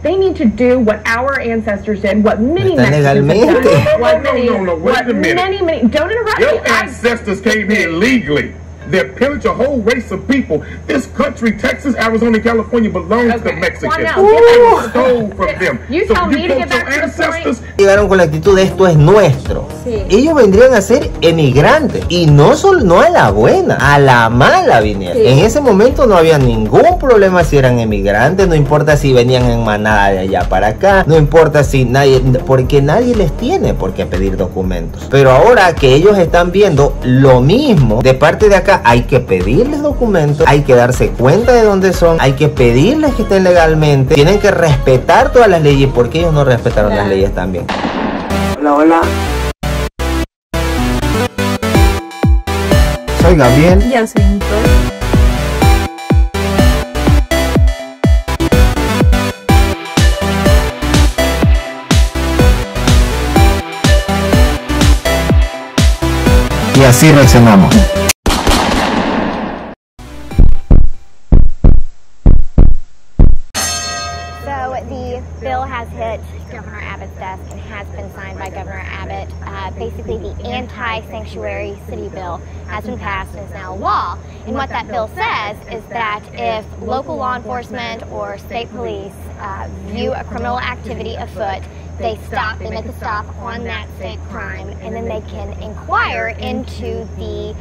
They need to do what our ancestors did, what many Mexicans did, what many, don't interrupt me. Your ancestors came here legally. They pillaged a whole race of people. This country, Texas, Arizona, California, belongs to Mexicans. They stole from them. Llegaron con la actitud de esto es nuestro. Sí. Ellos vendrían a ser emigrantes y no a la buena, a la mala vinieron. Sí. En ese momento no había ningún problema si eran emigrantes, no importa si venían en manada de allá para acá, no importa si nadie, porque nadie les tiene por qué pedir documentos. Pero ahora que ellos están viendo lo mismo de parte de acá, hay que pedirles documentos, hay que darse cuenta de dónde son, hay que pedirles que estén legalmente, tienen que respetar todas las leyes porque ellos no respetaron las leyes también. Hola, hola. Soy Gabriel. Y yo soy Nicole. Y así reaccionamos. Basically, the anti-sanctuary city bill has been passed and is now law. And what that bill says is that if local law enforcement or state police view a criminal activity afoot, they stop, they make a stop on that state crime, and then they can inquire into the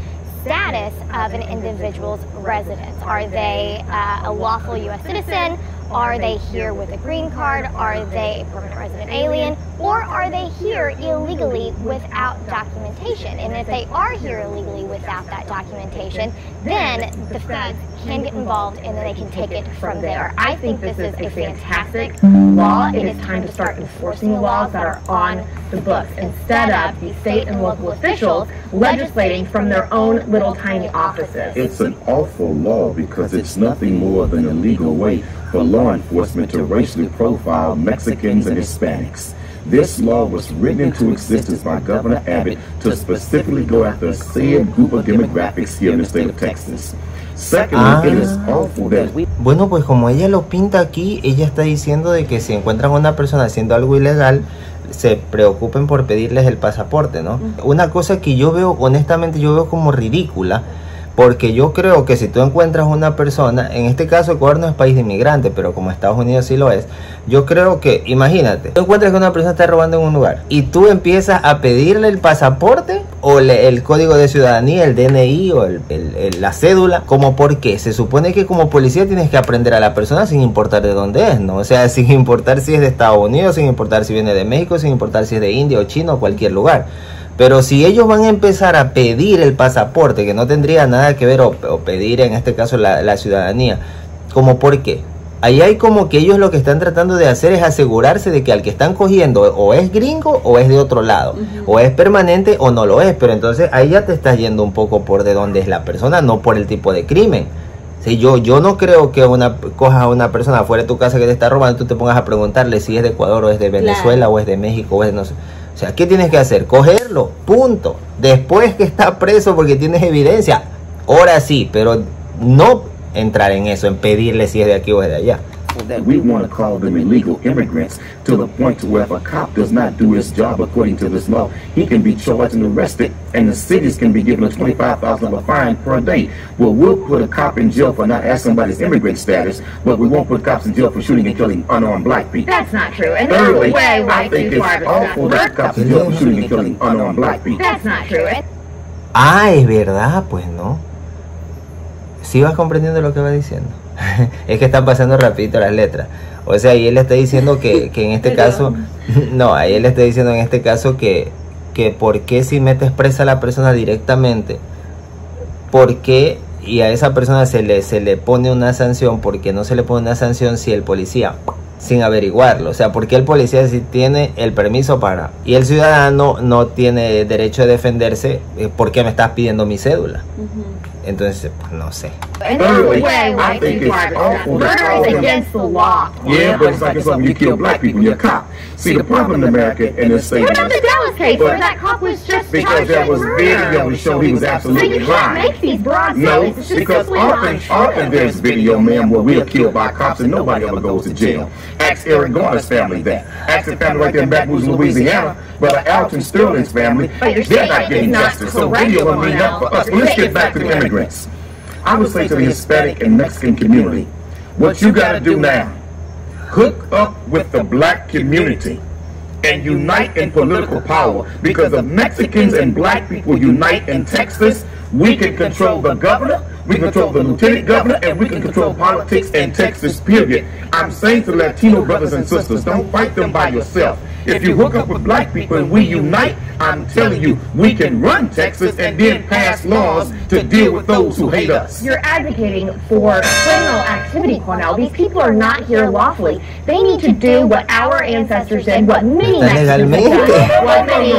status of an individual's residence. Are they a lawful U.S. citizen? Are they here with a green card? Are they a permanent resident alien? Or are they here illegally without documentation? And if they are here illegally without that documentation, then the feds can get involved and then they can take it from there. I think this is a fantastic law. It is time to start enforcing the laws that are on the books instead of the state and local officials legislating from their own little tiny offices. It's an awful law because it's nothing more than a legal way for law enforcement to racially profile Mexicans and Hispanics. This law was written into existence by Governor Abbott to specifically go after a said group of demographics here in the state of Texas. Bueno, pues como ella lo pinta aquí, ella está diciendo de que si encuentran a una persona haciendo algo ilegal, se preocupen por pedirles el pasaporte, ¿no? Una cosa que yo veo, honestamente, yo veo como ridícula. Porque yo creo que si tú encuentras una persona, en este caso Ecuador no es país de inmigrantes, pero como Estados Unidos sí lo es, yo creo que, imagínate, tú encuentras que una persona está robando en un lugar y tú empiezas a pedirle el pasaporte o el código de ciudadanía, el DNI o la cédula, como porque se supone que como policía tienes que aprender a la persona sin importar de dónde es, ¿no? O sea, sin importar si es de Estados Unidos, sin importar si viene de México, sin importar si es de India o China o cualquier lugar. Pero si ellos van a empezar a pedir el pasaporte, que no tendría nada que ver, o pedir en este caso la ciudadanía, ¿como por qué? Ahí hay como que ellos lo que están tratando de hacer es asegurarse de que al que están cogiendo o es gringo o es de otro lado, o es permanente o no lo es, pero entonces ahí ya te estás yendo un poco por de dónde es la persona, no por el tipo de crimen. Sí, yo no creo que cojas a una persona fuera de tu casa que te está robando, tú te pongas a preguntarle si es de Ecuador o es de Venezuela, claro, o es de México o es de no sé. O sea, ¿qué tienes que hacer? Cogerlo, punto. Después que está preso porque tienes evidencia, ahora sí, pero no entrar en eso, en pedirle si es de aquí o es de allá. That we want to call them illegal immigrants to the point to where if a cop does not do his job according to this law, he can be charged and arrested, and the cities can be given a $25,000 fine per day. Well, we'll put a cop in jail for not asking about his immigrant status, but we won't put cops in jail for shooting and killing unarmed black people. That's not true. And thirdly, I think it's awful that cops in jail for shooting and killing unarmed black people. That's not true. Ah, es verdad, pues no. ¿Sí vas comprendiendo lo que va diciendo? Es que están pasando rapidito las letras. O sea, ahí él está diciendo que en este caso, no, ahí él está diciendo en este caso que por qué si metes presa a la persona directamente, por qué y a esa persona se le pone una sanción, porque no se le pone una sanción si el policía, sin averiguarlo, o sea, porque el policía sí tiene el permiso para, y el ciudadano no tiene derecho a defenderse, ¿por qué me estás pidiendo mi cédula? Entonces, pues, no sé. Max Aaron Garner's family there. Axton family right there in Baton Rouge, Louisiana. Brother Alton Sterling's family, they're not getting justice. So video will bring up for us. Let's get back to the immigrants. I would say to the Hispanic and Mexican community, what you got to do now, hook up with the black community and unite in political power, because if Mexicans and black people unite in Texas, we can control the governor, we can control the lieutenant governor, and we can control politics in Texas, period. I'm saying to Latino brothers and sisters, don't fight them by yourself. If you hook up with black people and we unite, I'm telling you, we can run Texas and then pass laws to deal with those who hate us. You're advocating for criminal activity, Cornell. These people are not here lawfully. They need to do what our ancestors did, what many Mexicans did, what many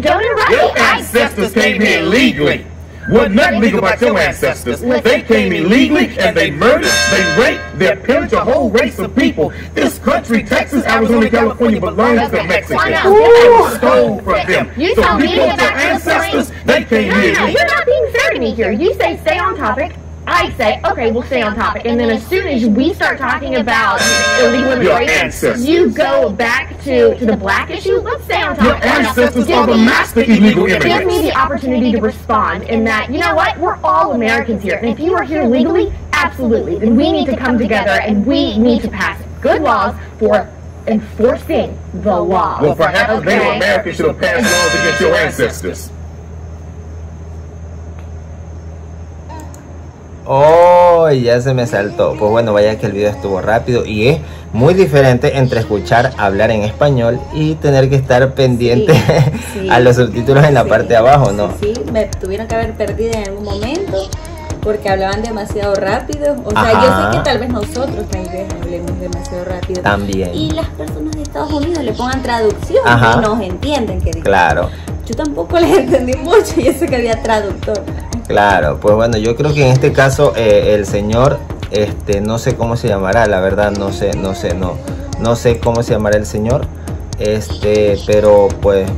don't interrupt me. Your ancestors came here legally. Wasn't nothing legal about your ancestors. They came illegally and they murdered, they raped, they pinched a whole race of people. This country, Texas, Arizona, California, belongs to Mexicans. They stole from them. You tell me about your ancestors, they came here. No, you're not being fair to me here. You say stay on topic. I say, okay, we'll stay on topic. And then as soon as we start talking about illegal immigration, you go back to the black issue. Let's stay on topic. Your ancestors are the master illegal immigrants. Give me the opportunity to respond in that, you know what, we're all Americans here. And if you are here legally, absolutely, then we need to come together and we need to pass good laws for enforcing the law. Well, perhaps Native Americans should have passed laws against your ancestors. Oh, ya se me saltó. Pues bueno, vaya que el video estuvo rápido y es muy diferente entre escuchar hablar en español y tener que estar pendiente a los subtítulos en la parte de abajo, ¿no? Sí, me tuvieron que haber perdido en algún momento porque hablaban demasiado rápido. O sea, yo sé que tal vez nosotros también hablemos demasiado rápido. También. Y las personas de Estados Unidos le pongan traducción y nos entienden. Que claro. Yo tampoco les entendí mucho y eso que había traductor. Claro, pues bueno, yo creo que en este caso el señor, no sé cómo se llamará, la verdad, no sé cómo se llamará el señor, pero pues,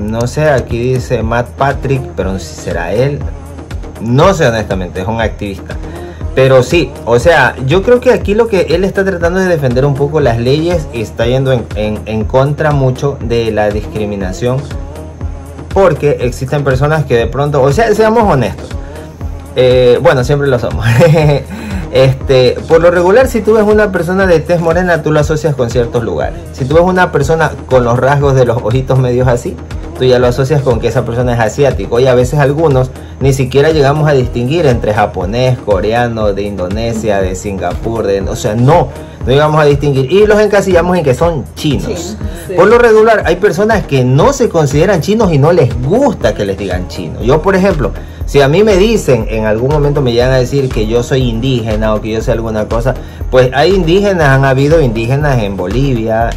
no sé, aquí dice Matt Patrick, pero si será él, no sé honestamente, es un activista. Pero sí, o sea, yo creo que aquí lo que él está tratando de defender un poco las leyes y está yendo en contra mucho de la discriminación. Porque existen personas que de pronto, o sea, seamos honestos, bueno, siempre lo somos. Por lo regular, si tú ves una persona de tez morena, tú lo asocias con ciertos lugares. Si tú ves una persona con los rasgos de los ojitos medios así, tú ya lo asocias con que esa persona es asiático. Y a veces algunos ni siquiera llegamos a distinguir entre japonés, coreano, de Indonesia, de Singapur, o sea, no llegamos a distinguir y los encasillamos en que son chinos. Sí. Por lo regular hay personas que no se consideran chinos y no les gusta que les digan chino. Yo, por ejemplo, si a mí me dicen, en algún momento me llegan a decir que yo soy indígena o que yo sé alguna cosa, pues hay indígenas, han habido indígenas en Bolivia,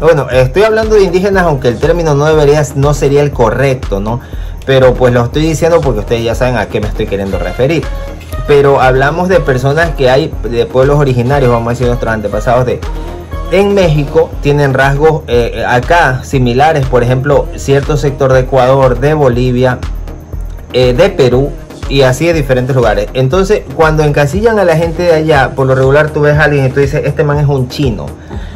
bueno, estoy hablando de indígenas aunque el término no sería el correcto, ¿no? Pero pues lo estoy diciendo porque ustedes ya saben a qué me estoy queriendo referir. Pero hablamos de personas que hay de pueblos originarios, vamos a decir nuestros antepasados en México tienen rasgos acá similares, por ejemplo, cierto sector de Ecuador, de Bolivia, de Perú y así de diferentes lugares. Entonces, cuando encasillan a la gente de allá, por lo regular tú ves a alguien y tú dices, este man es un chino.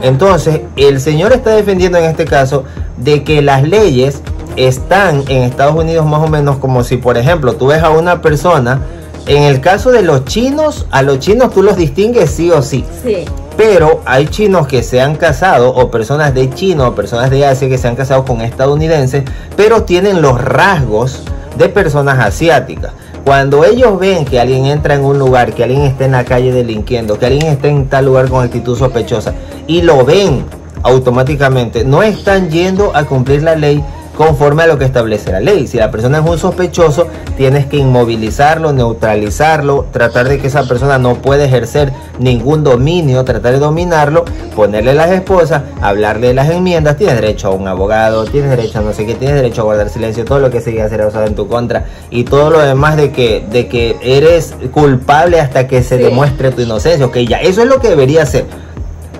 Entonces, el señor está defendiendo en este caso de que las leyes están en Estados Unidos más o menos como si, por ejemplo, tú ves a una persona. En el caso de los chinos, a los chinos tú los distingues sí o sí. Sí. Pero hay chinos que se han casado, o personas de China o personas de Asia que se han casado con estadounidenses, pero tienen los rasgos de personas asiáticas. Cuando ellos ven que alguien entra en un lugar, que alguien está en la calle delinquiendo, que alguien está en tal lugar con actitud sospechosa, y lo ven automáticamente, no están yendo a cumplir la ley conforme a lo que establece la ley. Si la persona es un sospechoso, tienes que inmovilizarlo, neutralizarlo, tratar de que esa persona no pueda ejercer ningún dominio, tratar de dominarlo, ponerle las esposas, hablarle de las enmiendas, tienes derecho a un abogado, tienes derecho a no sé qué, tienes derecho a guardar silencio, todo lo que se diga será usado en tu contra y todo lo demás de que eres culpable hasta que se demuestre tu inocencia. Ok, ya, eso es lo que debería ser.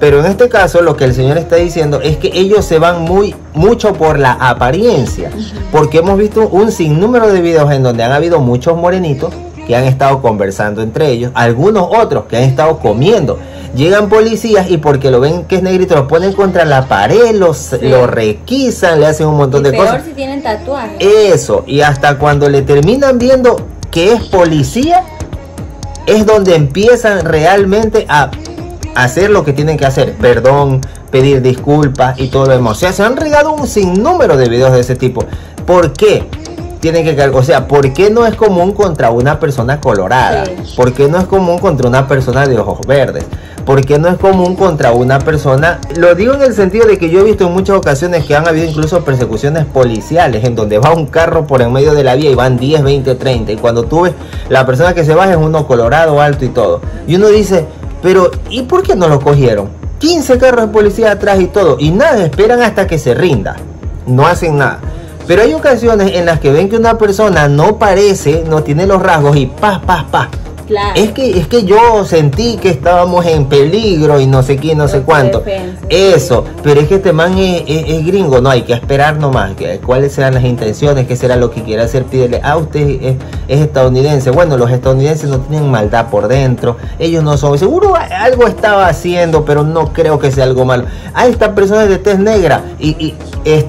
Pero en este caso lo que el señor está diciendo es que ellos se van mucho por la apariencia. Porque hemos visto un sinnúmero de videos en donde han habido muchos morenitos que han estado conversando entre ellos. Algunos otros que han estado comiendo. Llegan policías y porque lo ven que es negrito lo ponen contra la pared, lo requisan, le hacen un montón de cosas. Si tienen tatuajes. Eso, y hasta cuando le terminan viendo que es policía, es donde empiezan realmente a hacer lo que tienen que hacer. Perdón, pedir disculpas y todo lo demás. O sea, se han regado un sinnúmero de videos de ese tipo. ¿Por qué? Tienen que cargar, o sea, ¿por qué no es común contra una persona colorada? ¿Por qué no es común contra una persona de ojos verdes? ¿Por qué no es común contra una persona? Lo digo en el sentido de que yo he visto en muchas ocasiones que han habido incluso persecuciones policiales en donde va un carro por en medio de la vía y van 10, 20, 30. Y cuando tú ves, la persona que se baja es uno colorado, alto y todo. Y uno dice, pero ¿y por qué no lo cogieron? 15 carros de policía atrás y todo. Y nada, esperan hasta que se rinda. No hacen nada. Pero hay ocasiones en las que ven que una persona no parece, no tiene los rasgos y pa, pa, pa. Claro. Es que yo sentí que estábamos en peligro y no sé quién, no sé cuánto. Eso, pero es que este man es gringo, no hay que esperar nomás. ¿Cuáles serán las intenciones? ¿Qué será lo que quiere hacer? Pídele, ah, usted es estadounidense. Bueno, los estadounidenses no tienen maldad por dentro. Ellos no son, seguro algo estaba haciendo, pero no creo que sea algo malo. Ah, esta persona es de tez negra y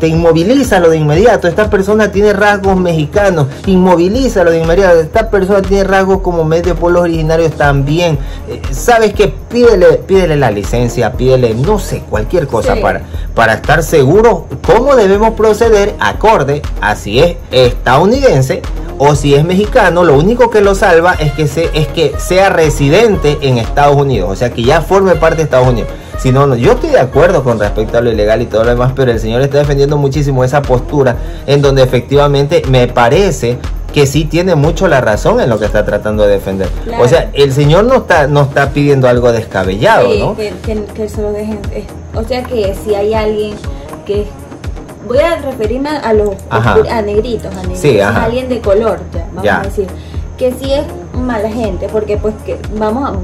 inmovilízalo de inmediato. Esta persona tiene rasgos mexicanos, inmovilízalo de inmediato. Esta persona tiene rasgos como medio pueblos originarios también. Sabes que pídele la licencia, pídele no sé, cualquier cosa para estar seguro cómo debemos proceder acorde a si es estadounidense o si es mexicano. Lo único que lo salva es que sea residente en Estados Unidos, o sea que ya forme parte de Estados Unidos. Si no, yo estoy de acuerdo con respecto a lo ilegal y todo lo demás, pero el señor está defendiendo muchísimo esa postura en donde efectivamente me parece que sí tiene mucho la razón en lo que está tratando de defender. Claro. O sea, el señor no está pidiendo algo descabellado, sí, ¿no? Que se lo dejen. O sea, que si hay alguien que... Voy a referirme a los negritos. Sí, ajá. A alguien de color, vamos a decir. Que si es mala gente, porque pues que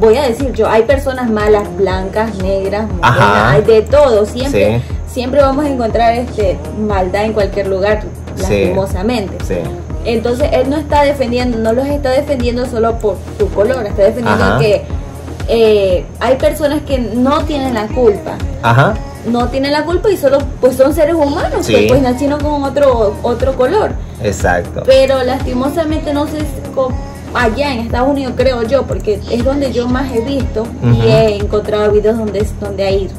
voy a decir yo, hay personas malas, blancas, negras, morenas, hay de todo, siempre vamos a encontrar maldad en cualquier lugar, lastimosamente. Sí. Entonces él no los está defendiendo solo por su color, está defendiendo que hay personas que no tienen la culpa. Ajá. No tienen la culpa y solo pues son seres humanos que pues nacieron con otro color. Exacto. Pero lastimosamente no sé, allá en Estados Unidos creo yo, porque es donde yo más he visto y he encontrado videos donde hay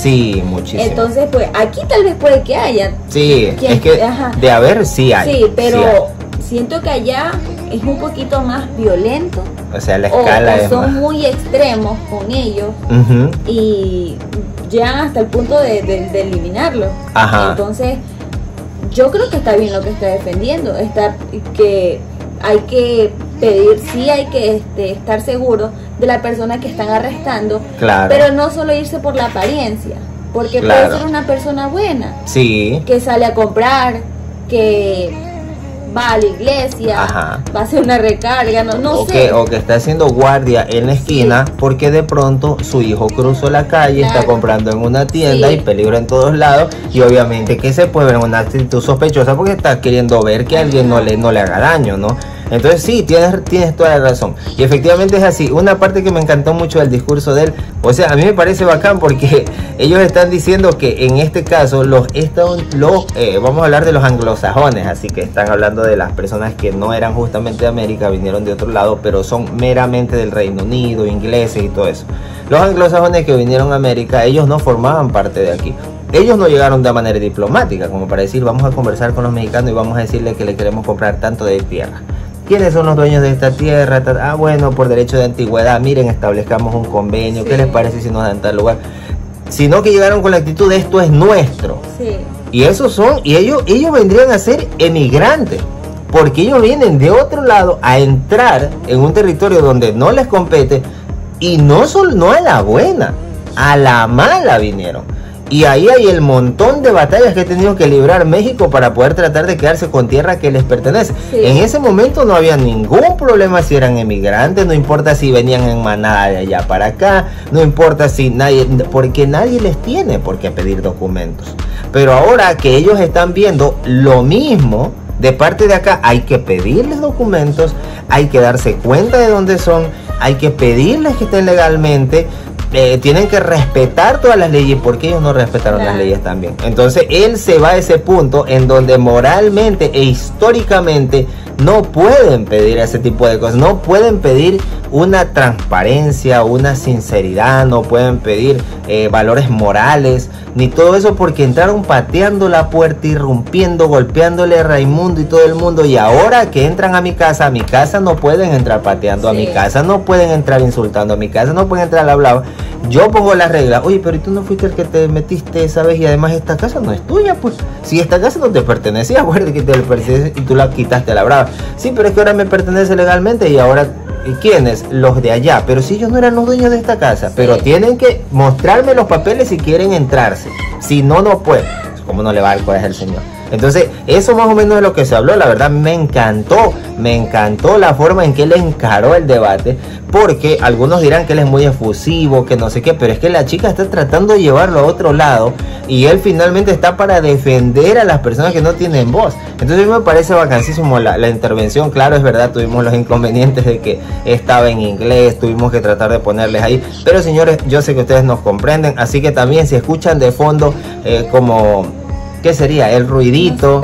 sí, muchísimo. Entonces pues aquí tal vez puede que haya de haber hay. Sí, pero siento que allá es un poquito más violento. O sea, la escala es son más... muy extremos con ellos y llegan hasta el punto de eliminarlo. Ajá. Entonces yo creo que está bien lo que está defendiendo, que hay que pedir, hay que estar seguro de la persona que están arrestando, pero no solo irse por la apariencia, porque puede ser una persona buena, que sale a comprar, que va a la iglesia, va a hacer una recarga, no sé. O que está haciendo guardia en la esquina porque de pronto su hijo cruzó la calle, está comprando en una tienda y peligro en todos lados, y obviamente que se puede ver una actitud sospechosa porque está queriendo ver que alguien no le haga daño, ¿no? Entonces sí, tienes toda la razón. Y efectivamente es así. Una parte que me encantó mucho del discurso de él, o sea, a mí me parece bacán porque ellos están diciendo que en este caso vamos a hablar de los anglosajones, así que están hablando de las personas que no eran justamente de América, vinieron de otro lado, pero son meramente del Reino Unido, ingleses y todo eso. Los anglosajones que vinieron a América, ellos no formaban parte de aquí. Ellos no llegaron de manera diplomática, como para decir, vamos a conversar con los mexicanos y vamos a decirle que le queremos comprar tanto de tierra. ¿Quiénes son los dueños de esta tierra? Ah, bueno, por derecho de antigüedad, miren, establezcamos un convenio, ¿qué les parece si nos dan tal lugar? Sino que llegaron con la actitud de esto es nuestro. Sí. Y esos son, y ellos vendrían a ser emigrantes, porque ellos vienen de otro lado a entrar en un territorio donde no les compete, y no a la buena, a la mala vinieron. Y ahí hay el montón de batallas que ha tenido que librar México para poder tratar de quedarse con tierra que les pertenece. Sí. En ese momento no había ningún problema si eran emigrantes, no importa si venían en manada de allá para acá, no importa si nadie, porque nadie les tiene por qué pedir documentos. Pero ahora que ellos están viendo lo mismo de parte de acá, hay que pedirles documentos, hay que darse cuenta de dónde son, hay que pedirles que estén legalmente, tienen que respetar todas las leyes, porque ellos no respetaron las leyes también. Entonces él se va a ese punto en donde moralmente e históricamente no pueden pedir ese tipo de cosas, no pueden pedir una transparencia, una sinceridad, no pueden pedir valores morales, ni todo eso, porque entraron pateando la puerta, irrumpiendo, golpeándole a Raimundo y todo el mundo. Y ahora que entran a mi casa no pueden entrar pateando, a mi casa no pueden entrar insultando, a mi casa no pueden entrar hablando. Yo pongo las reglas. Oye, pero tú no fuiste el que te metiste esa vez, y además esta casa no es tuya, pues. Si esta casa no te pertenecía, acuérdate que te pertenecía y tú la quitaste a la brava. Sí, pero es que ahora me pertenece legalmente. Y ahora, ¿quiénes? Los de allá. Pero si ellos no eran los dueños de esta casa. Pero tienen que mostrarme los papeles si quieren entrarse. Si no, no pueden. ¿Cómo no le va al coraje al señor? Entonces, eso más o menos es lo que se habló. La verdad, me encantó la forma en que él encaró el debate, porque algunos dirán que él es muy efusivo, que no sé qué, pero es que la chica está tratando de llevarlo a otro lado, y él finalmente está para defender a las personas que no tienen voz. Entonces me parece bacanísimo la intervención. Claro, es verdad, tuvimos los inconvenientes de que estaba en inglés, tuvimos que tratar de ponerles ahí, pero señores, yo sé que ustedes nos comprenden, así que también si escuchan de fondo como... ¿qué sería? El ruidito.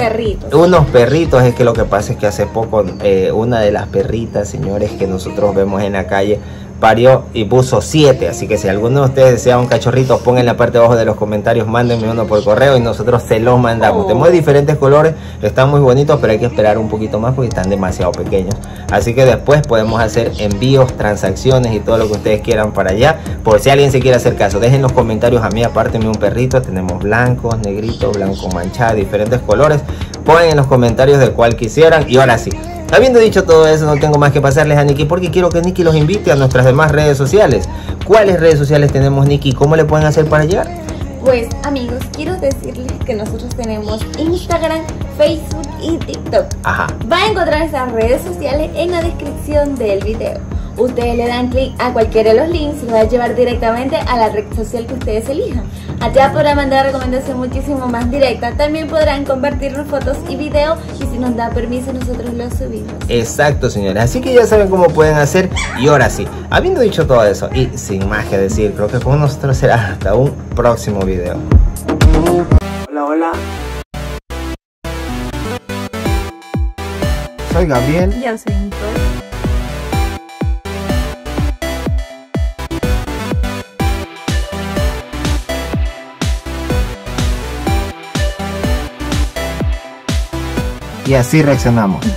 Unos perritos. Es que lo que pasa es que hace poco una de las perritas, señores, que nosotros vemos en la calle, parió y puso 7. Así que si alguno de ustedes desea un cachorrito, pongan en la parte de abajo de los comentarios, mándenme uno por correo y nosotros se los mandamos. Tenemos diferentes colores, están muy bonitos, pero hay que esperar un poquito más porque están demasiado pequeños. Así que después podemos hacer envíos, transacciones y todo lo que ustedes quieran para allá. Por si alguien se quiere hacer caso, dejen los comentarios a mí, apártenme un perrito. Tenemos blancos, negritos, blanco manchado, diferentes colores. Pongan en los comentarios de cuál quisieran. Y ahora sí, habiendo dicho todo eso, no tengo más que pasarles a Niki, porque quiero que Niki los invite a nuestras demás redes sociales. ¿Cuáles redes sociales tenemos, Niki? ¿Cómo le pueden hacer para llegar? Pues amigos, quiero decirles que nosotros tenemos Instagram, Facebook y TikTok. Ajá. Va a encontrar esas redes sociales en la descripción del video. Ustedes le dan clic a cualquiera de los links y los va a llevar directamente a la red social que ustedes elijan. Allá podrán mandar recomendación muchísimo más directa. También podrán compartirnos fotos y videos, y si nos da permiso nosotros los subimos. Exacto, señores, así que ya saben cómo pueden hacer. Y ahora sí, habiendo dicho todo eso y sin más que decir, creo que con nosotros será hasta un próximo video. Hola, hola. Soy Gabriel. Yo soy Nicole. Y así reaccionamos.